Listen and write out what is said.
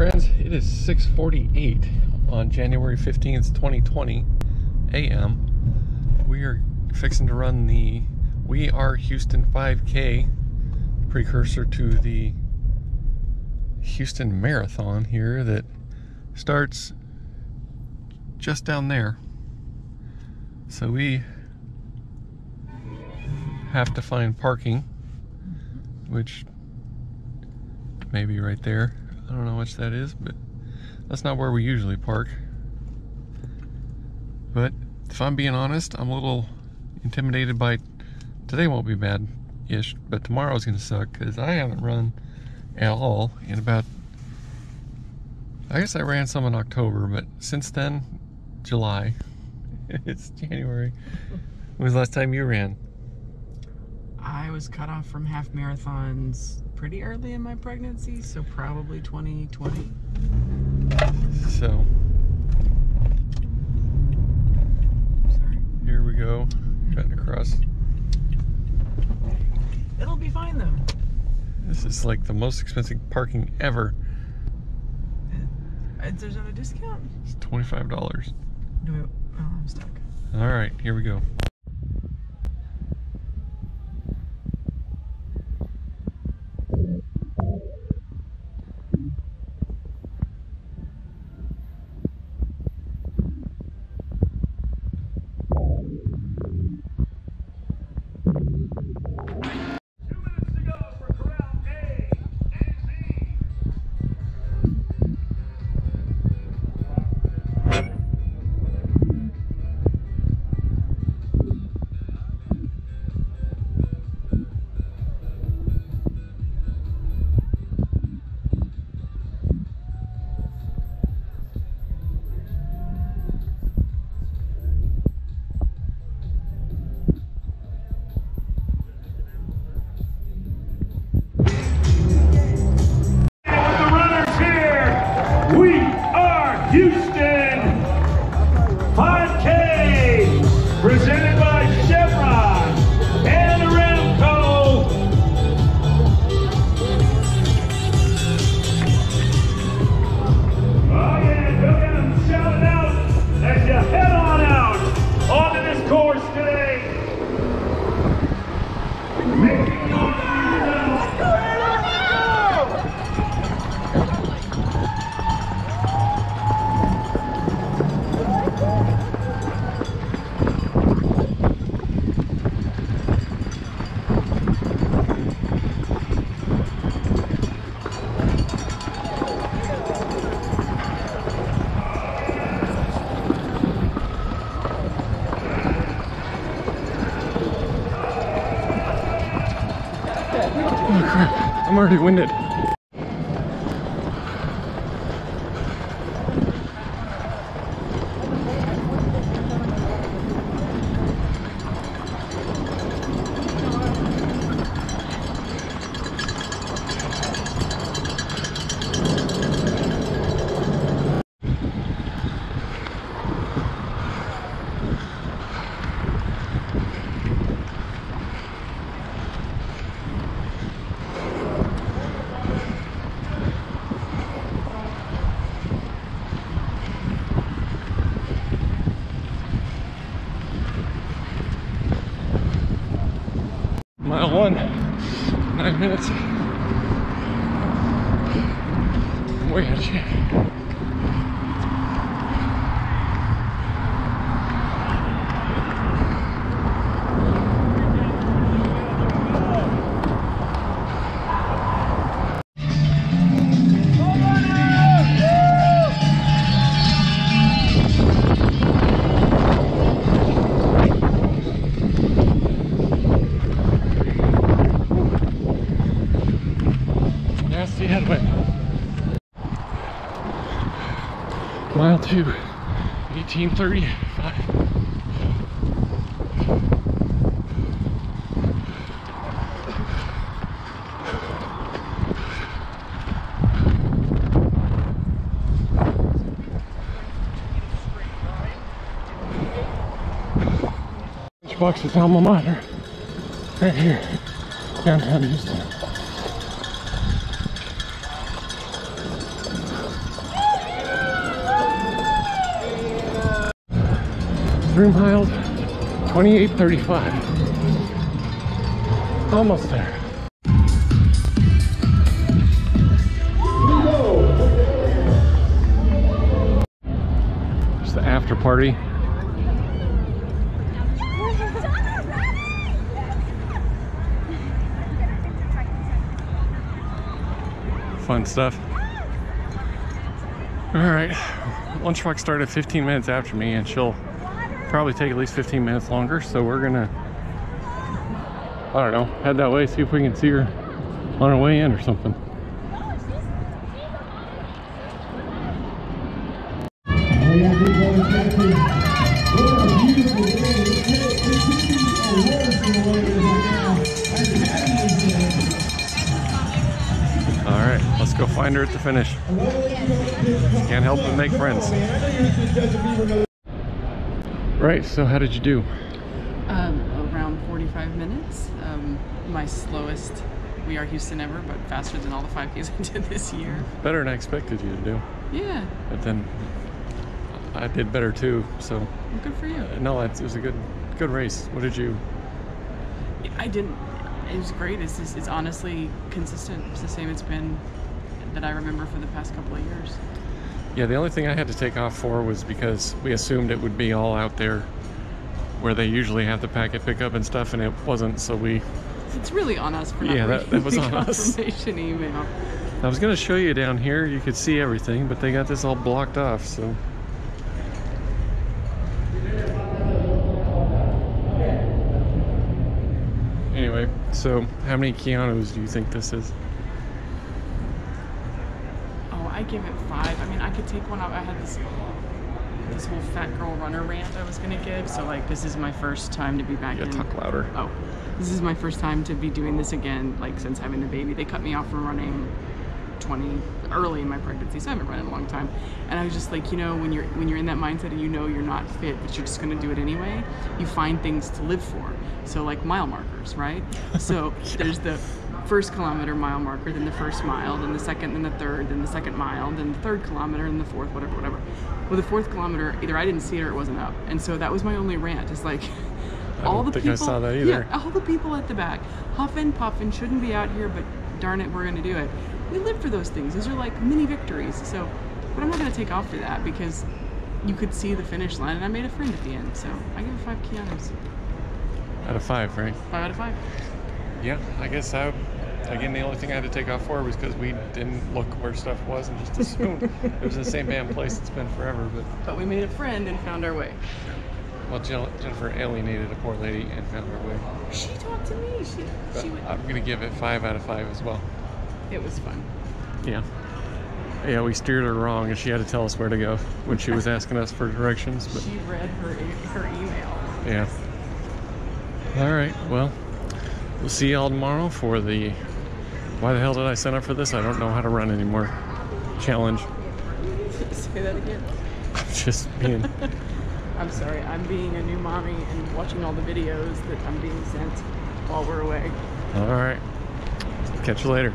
friends, it is 6:48 on January 15th, 2020 a.m. We are fixing to run the We Are Houston 5K, precursor to the Houston Marathon here that starts just down there. So we have to find parking, which may be right there. I don't know which that is, but that's not where we usually park. But if I'm being honest, I'm a little intimidated by today. Won't be bad-ish, but tomorrow's gonna suck because I haven't run at all in about, I guess I ran some in October, but since then, July. It's January. When was the last time you ran? I was cut off from half marathons pretty early in my pregnancy, so probably 2020. So, sorry. Here we go, cutting across. It'll be fine though. This is like the most expensive parking ever. There's not a discount? It's $25. No, oh, I'm stuck. All right, here we go. Houston 5K, presented by Chevron and Aramco. Oh yeah, go ahead and shout it out as you head on out onto this course today. Making on I'm already winded. Mile one, 9 minutes. I'm way out of shape. Mile two, 18:35. Lunchbox is alma mater, right here, downtown Houston. 3 miles, 28:35. Almost there. It's the after party. Fun stuff. All right, Lunchbox started 15 minutes after me, and she'll probably take at least 15 minutes longer, so we're gonna, I don't know, head that way, see if we can see her on her way in or something. Let's go find her at the finish. Can't help but make friends. Right, so how did you do? Around 45 minutes. My slowest We Are Houston ever, but faster than all the 5Ks I did this year. Better than I expected you to do. Yeah. But then I did better too, so. Well, good for you. No, it was a good race. What did you? I didn't. It was great. It's just, it's honestly consistent. It's the same it's been that I remember for the past couple of years. Yeah, the only thing I had to take off for was because we assumed it would be all out there where they usually have the packet pickup and stuff, and it wasn't, so we... It's really on us for not that was on us. Confirmation email. I was going to show you down here. You could see everything, but they got this all blocked off, so... Anyway, so how many Keanu's do you think this is? I give it 5. I mean, I could take one off. I had this whole fat girl runner rant I was going to give. So, like, this is my first time to be back in. Talk louder. Oh, this is my first time to be doing this again, like, since having the baby. They cut me off from running early in my pregnancy, so I haven't run in a long time. And I was just like, you know, when you're in that mindset and you know you're not fit, but you're just going to do it anyway, you find things to live for. So, like, mile markers, right? So there's the first kilometer mile marker, then the first mile, then the second, then the third, then the second mile, then the third kilometer, and the fourth, whatever. Well, the fourth kilometer, either I didn't see it or it wasn't up. And so that was my only rant. It's like, all the people at the back, huffing, puffing, shouldn't be out here, but darn it, we're going to do it. We live for those things. Those are like mini victories. So, but I'm not going to take off for that because you could see the finish line, and I made a friend at the end. So I give it 5 Keanu's. Out of 5, right? 5 out of 5. Yeah, I guess again, the only thing I had to take off for was because we didn't look where stuff was and just assumed it was the same damn place it's been forever. But we made a friend and found our way. Well, Jennifer alienated a poor lady and found her way. She talked to me. I'm going to give it 5 out of 5 as well. It was fun. Yeah. Yeah, we steered her wrong and she had to tell us where to go when she was asking us for directions. But she read her email. Yeah. All right, well. We'll see y'all tomorrow for the why the hell did I sign up for this? I don't know how to run anymore. Challenge. Say that again. I'm just being... I'm sorry. I'm being a new mommy and watching all the videos that I'm being sent while we're away. All right. Catch you later.